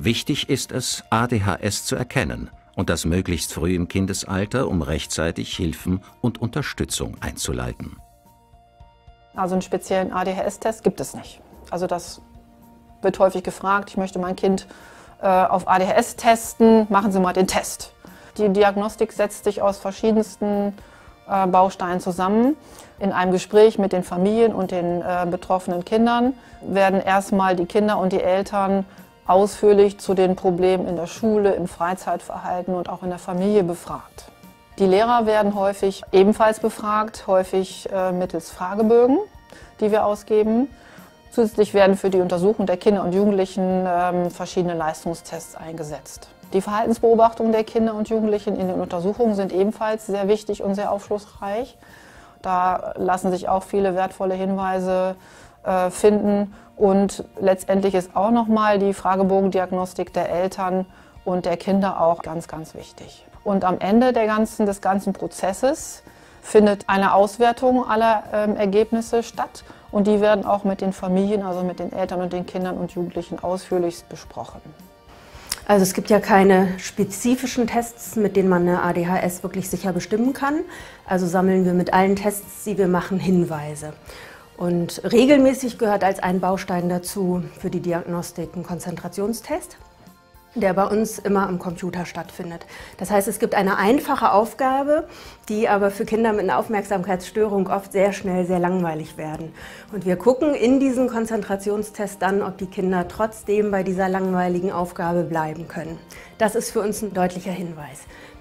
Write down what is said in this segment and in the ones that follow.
Wichtig ist es, ADHS zu erkennen und das möglichst früh im Kindesalter, um rechtzeitig Hilfen und Unterstützung einzuleiten. Also einen speziellen ADHS-Test gibt es nicht. Also das wird häufig gefragt, ich möchte mein Kind auf ADHS testen, machen Sie mal den Test. Die Diagnostik setzt sich aus verschiedensten Bausteinen zusammen. In einem Gespräch mit den Familien und den betroffenen Kindern werden erstmal die Kinder und die Eltern ausführlich zu den Problemen in der Schule, im Freizeitverhalten und auch in der Familie befragt. Die Lehrer werden häufig ebenfalls befragt, häufig mittels Fragebögen, die wir ausgeben. Zusätzlich werden für die Untersuchung der Kinder und Jugendlichen verschiedene Leistungstests eingesetzt. Die Verhaltensbeobachtungen der Kinder und Jugendlichen in den Untersuchungen sind ebenfalls sehr wichtig und sehr aufschlussreich. Da lassen sich auch viele wertvolle Hinweise finden. Und letztendlich ist auch nochmal die Fragebogendiagnostik der Eltern und der Kinder auch ganz, ganz wichtig. Und am Ende des ganzen Prozesses findet eine Auswertung aller Ergebnisse statt. Und die werden auch mit den Familien, also mit den Eltern und den Kindern und Jugendlichen ausführlichst besprochen. Also es gibt ja keine spezifischen Tests, mit denen man eine ADHS wirklich sicher bestimmen kann. Also sammeln wir mit allen Tests, die wir machen, Hinweise. Und regelmäßig gehört als ein Baustein dazu für die Diagnostik ein Konzentrationstest, der bei uns immer am Computer stattfindet. Das heißt, es gibt eine einfache Aufgabe, die aber für Kinder mit einer Aufmerksamkeitsstörung oft sehr schnell sehr langweilig werden. Und wir gucken in diesem Konzentrationstest dann, ob die Kinder trotzdem bei dieser langweiligen Aufgabe bleiben können. Das ist für uns ein deutlicher Hinweis.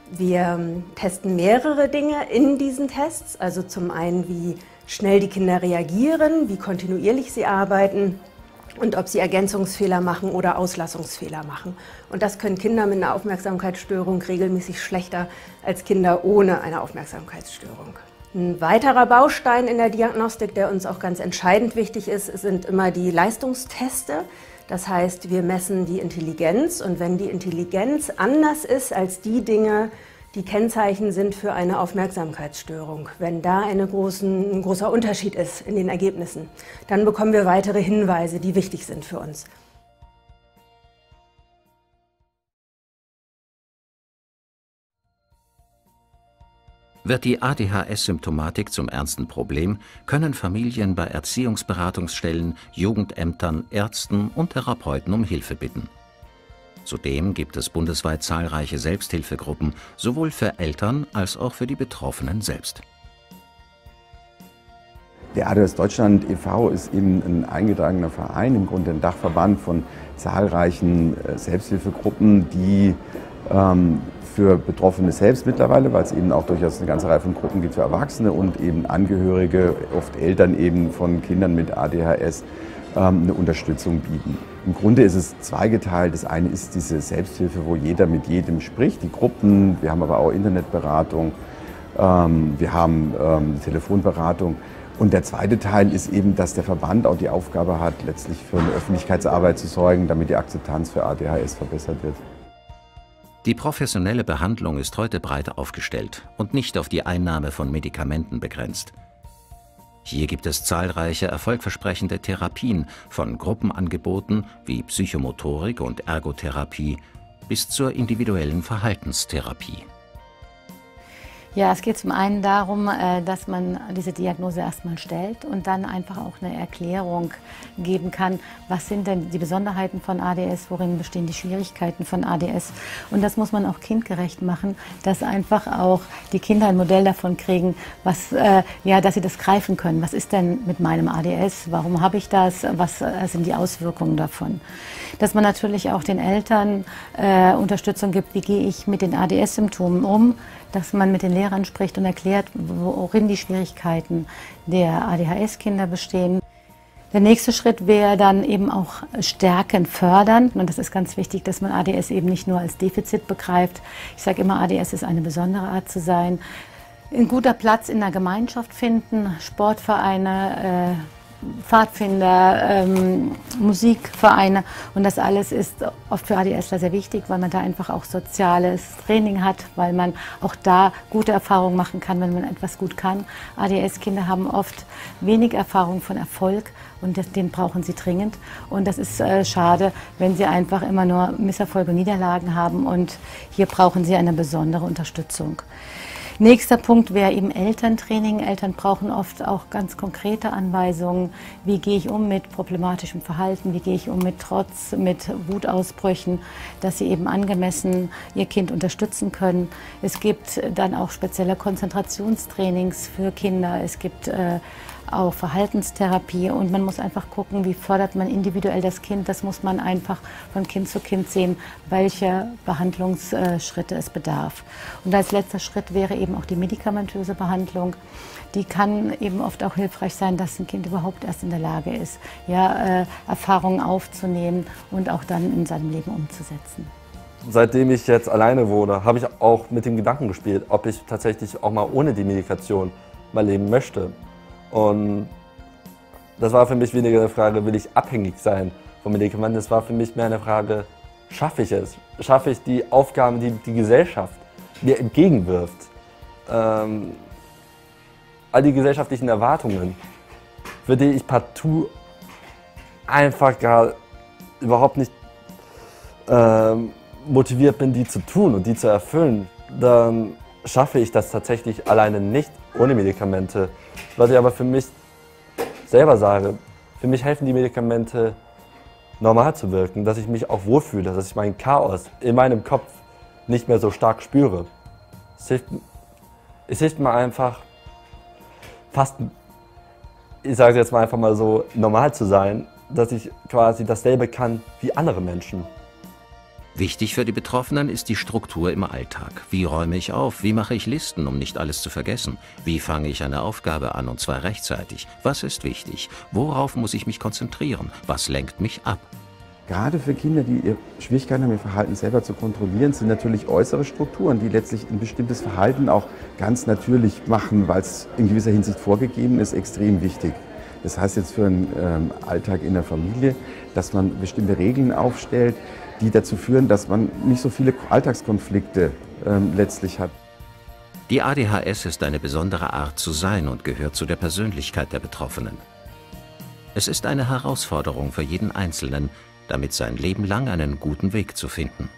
Wir testen mehrere Dinge in diesen Tests, also zum einen, wie schnell die Kinder reagieren, wie kontinuierlich sie arbeiten, und ob sie Ergänzungsfehler machen oder Auslassungsfehler machen. Und das können Kinder mit einer Aufmerksamkeitsstörung regelmäßig schlechter als Kinder ohne eine Aufmerksamkeitsstörung. Ein weiterer Baustein in der Diagnostik, der uns auch ganz entscheidend wichtig ist, sind immer die Leistungsteste. Das heißt, wir messen die Intelligenz und wenn die Intelligenz anders ist als die Dinge, die Kennzeichen sind für eine Aufmerksamkeitsstörung. Wenn da ein großer Unterschied ist in den Ergebnissen, dann bekommen wir weitere Hinweise, die wichtig sind für uns. Wird die ADHS-Symptomatik zum ernsten Problem, können Familien bei Erziehungsberatungsstellen, Jugendämtern, Ärzten und Therapeuten um Hilfe bitten. Zudem gibt es bundesweit zahlreiche Selbsthilfegruppen, sowohl für Eltern als auch für die Betroffenen selbst. Der ADS Deutschland e.V. ist eben ein eingetragener Verein, im Grunde ein Dachverband von zahlreichen Selbsthilfegruppen, die für Betroffene selbst mittlerweile, weil es eben auch durchaus eine ganze Reihe von Gruppen gibt für Erwachsene und eben Angehörige, oft Eltern eben von Kindern mit ADHS, eine Unterstützung bieten. Im Grunde ist es zweigeteilt. Das eine ist diese Selbsthilfe, wo jeder mit jedem spricht, die Gruppen. Wir haben aber auch Internetberatung, wir haben Telefonberatung. Und der zweite Teil ist eben, dass der Verband auch die Aufgabe hat, letztlich für eine Öffentlichkeitsarbeit zu sorgen, damit die Akzeptanz für ADHS verbessert wird. Die professionelle Behandlung ist heute breit aufgestellt und nicht auf die Einnahme von Medikamenten begrenzt. Hier gibt es zahlreiche erfolgversprechende Therapien, von Gruppenangeboten wie Psychomotorik und Ergotherapie bis zur individuellen Verhaltenstherapie. Ja, es geht zum einen darum, dass man diese Diagnose erstmal stellt und dann einfach auch eine Erklärung geben kann, was sind denn die Besonderheiten von ADS, worin bestehen die Schwierigkeiten von ADS. Und das muss man auch kindgerecht machen, dass einfach auch die Kinder ein Modell davon kriegen, dass sie das greifen können. Was ist denn mit meinem ADS? Warum habe ich das? Was sind die Auswirkungen davon? Dass man natürlich auch den Eltern Unterstützung gibt, wie gehe ich mit den ADS-Symptomen um, dass man mit den Lehrern spricht und erklärt, worin die Schwierigkeiten der ADHS-Kinder bestehen. Der nächste Schritt wäre dann eben auch Stärken fördern. Und das ist ganz wichtig, dass man ADS eben nicht nur als Defizit begreift. Ich sage immer, ADS ist eine besondere Art zu sein. Ein guter Platz in der Gemeinschaft finden, Sportvereine, Pfadfinder, Musikvereine, und das alles ist oft für ADSler sehr wichtig, weil man da einfach auch soziales Training hat, weil man auch da gute Erfahrungen machen kann, wenn man etwas gut kann. ADS-Kinder haben oft wenig Erfahrung von Erfolg und den brauchen sie dringend, und das ist schade, wenn sie einfach immer nur Misserfolge und Niederlagen haben, und hier brauchen sie eine besondere Unterstützung. Nächster Punkt wäre eben Elterntraining. Eltern brauchen oft auch ganz konkrete Anweisungen. Wie gehe ich um mit problematischem Verhalten? Wie gehe ich um mit Trotz, mit Wutausbrüchen? Dass sie eben angemessen ihr Kind unterstützen können. Es gibt dann auch spezielle Konzentrationstrainings für Kinder. Es gibt auch Verhaltenstherapie, und man muss einfach gucken, wie fördert man individuell das Kind. Das muss man einfach von Kind zu Kind sehen, welche Behandlungsschritte es bedarf. Und als letzter Schritt wäre eben auch die medikamentöse Behandlung. Die kann eben oft auch hilfreich sein, dass ein Kind überhaupt erst in der Lage ist, ja, Erfahrungen aufzunehmen und auch dann in seinem Leben umzusetzen. Seitdem ich jetzt alleine wurde, habe ich auch mit dem Gedanken gespielt, ob ich tatsächlich auch mal ohne die Medikation mal leben möchte. Und das war für mich weniger eine Frage, will ich abhängig sein vom Medikament. Das war für mich mehr eine Frage, schaffe ich es? Schaffe ich die Aufgaben, die die Gesellschaft mir entgegenwirft? All die gesellschaftlichen Erwartungen, für die ich partout einfach gar überhaupt nicht motiviert bin, die zu tun und die zu erfüllen, dann schaffe ich das tatsächlich alleine nicht ohne Medikamente. Was ich aber für mich selber sage, für mich helfen die Medikamente, normal zu wirken, dass ich mich auch wohlfühle, dass ich mein Chaos in meinem Kopf nicht mehr so stark spüre. Es hilft mir einfach, fast, ich sage jetzt mal einfach mal so, normal zu sein, dass ich quasi dasselbe kann wie andere Menschen. Wichtig für die Betroffenen ist die Struktur im Alltag. Wie räume ich auf? Wie mache ich Listen, um nicht alles zu vergessen? Wie fange ich eine Aufgabe an, und zwar rechtzeitig? Was ist wichtig? Worauf muss ich mich konzentrieren? Was lenkt mich ab? Gerade für Kinder, die Schwierigkeiten haben, ihr Verhalten selber zu kontrollieren, sind natürlich äußere Strukturen, die letztlich ein bestimmtes Verhalten auch ganz natürlich machen, weil es in gewisser Hinsicht vorgegeben ist, extrem wichtig. Das heißt jetzt für einen Alltag in der Familie, dass man bestimmte Regeln aufstellt, die dazu führen, dass man nicht so viele Alltagskonflikte letztlich hat. Die ADHS ist eine besondere Art zu sein und gehört zu der Persönlichkeit der Betroffenen. Es ist eine Herausforderung für jeden Einzelnen, damit sein Leben lang einen guten Weg zu finden.